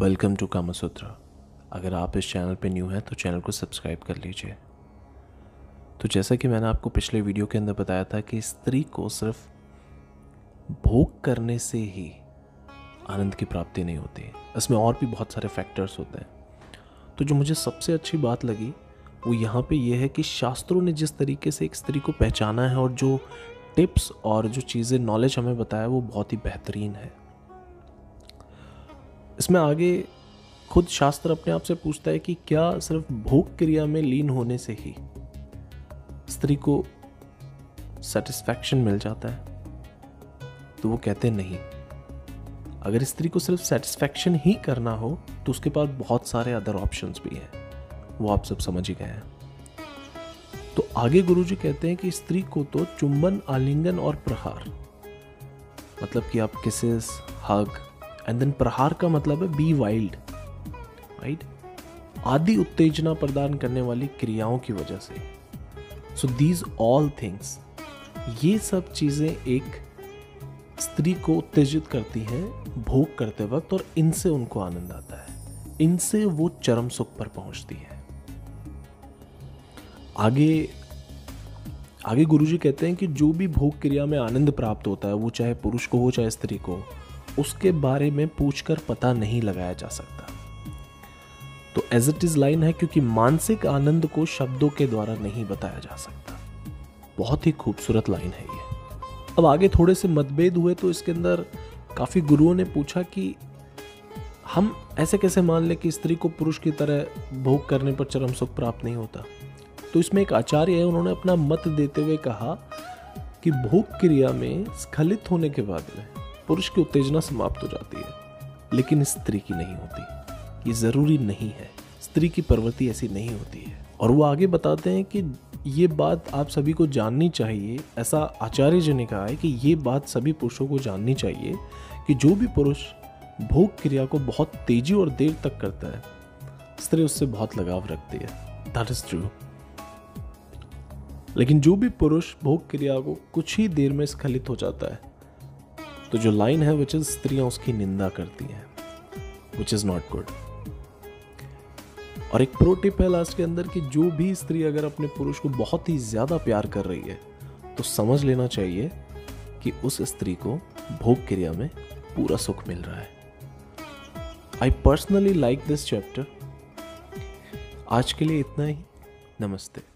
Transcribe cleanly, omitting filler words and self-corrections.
Welcome to Kamasutra. अगर आप इस चैनल पे न्यू हैं तो चैनल को सब्सक्राइब कर लीजिए। तो जैसा कि मैंने आपको पिछले वीडियो के अंदर बताया था कि स्त्री को सिर्फ भोग करने से ही आनंद की प्राप्ति नहीं होती, इसमें और भी बहुत सारे फैक्टर्स होते हैं। तो जो मुझे सबसे अच्छी बात लगी वो यहाँ पे ये है कि शास्त्रों ने जिस तरीके से एक स्त्री को पहचाना है और जो टिप्स और जो चीज़ें नॉलेज हमें बताया वो बहुत ही बेहतरीन है। इसमें आगे खुद शास्त्र अपने आप से पूछता है कि क्या सिर्फ भोग क्रिया में लीन होने से ही स्त्री को सेटिस्फैक्शन मिल जाता है? तो वो कहते नहीं। अगर स्त्री को सिर्फ सेटिस्फैक्शन ही करना हो तो उसके पास बहुत सारे अदर ऑप्शंस भी हैं, वो आप सब समझ ही गए हैं। तो आगे गुरुजी कहते हैं कि स्त्री को तो चुंबन, आलिंगन और प्रहार, मतलब कि आप किसेस, हग एंड देन प्रहार का मतलब है बी वाइल्ड, राइट, आदि उत्तेजना प्रदान करने वाली क्रियाओं की वजह से। सो दीज ऑल थिंग्स, ये सब चीज़ें एक स्त्री को उत्तेजित करती हैं भोग करते वक्त और इनसे उनको आनंद आता है, इनसे वो चरम सुख पर पहुंचती है। आगे गुरुजी कहते हैं कि जो भी भोग क्रिया में आनंद प्राप्त होता है, वो चाहे पुरुष को हो चाहे स्त्री को, उसके बारे में पूछकर पता नहीं लगाया जा सकता। तो एज इट इज लाइन है, क्योंकि मानसिक आनंद को शब्दों के द्वारा नहीं बताया जा सकता। बहुत ही खूबसूरत लाइन है ये। अब आगे थोड़े से मतभेद हुए तो इसके अंदर काफी गुरुओं ने पूछा कि हम ऐसे कैसे मान लें कि स्त्री को पुरुष की तरह भोग करने पर चरम सुख प्राप्त नहीं होता। तो इसमें एक आचार्य है, उन्होंने अपना मत देते हुए कहा कि भोग क्रिया में स्खलित होने के बाद में पुरुष की उत्तेजना समाप्त हो जाती है, लेकिन स्त्री की नहीं होती। ये जरूरी नहीं है, स्त्री की प्रवृत्ति ऐसी नहीं होती है। और वो आगे बताते हैं कि ये बात आप सभी को जाननी चाहिए, ऐसा आचार्य जी ने कहा है कि ये बात सभी पुरुषों को जाननी चाहिए कि जो भी पुरुष भोग क्रिया को बहुत तेजी और देर तक करता है, स्त्री उससे बहुत लगाव रखती है। That is true. लेकिन जो भी पुरुष भोग क्रिया को कुछ ही देर में स्खलित हो जाता है, तो जो लाइन है विच इज स्त्रियां उसकी निंदा करती हैं, विच इज नॉट गुड। और एक प्रो टिप है लास्ट के अंदर कि जो भी स्त्री अगर अपने पुरुष को बहुत ही ज्यादा प्यार कर रही है तो समझ लेना चाहिए कि उस स्त्री को भोग क्रिया में पूरा सुख मिल रहा है। I personally like this chapter. आज के लिए इतना ही। नमस्ते।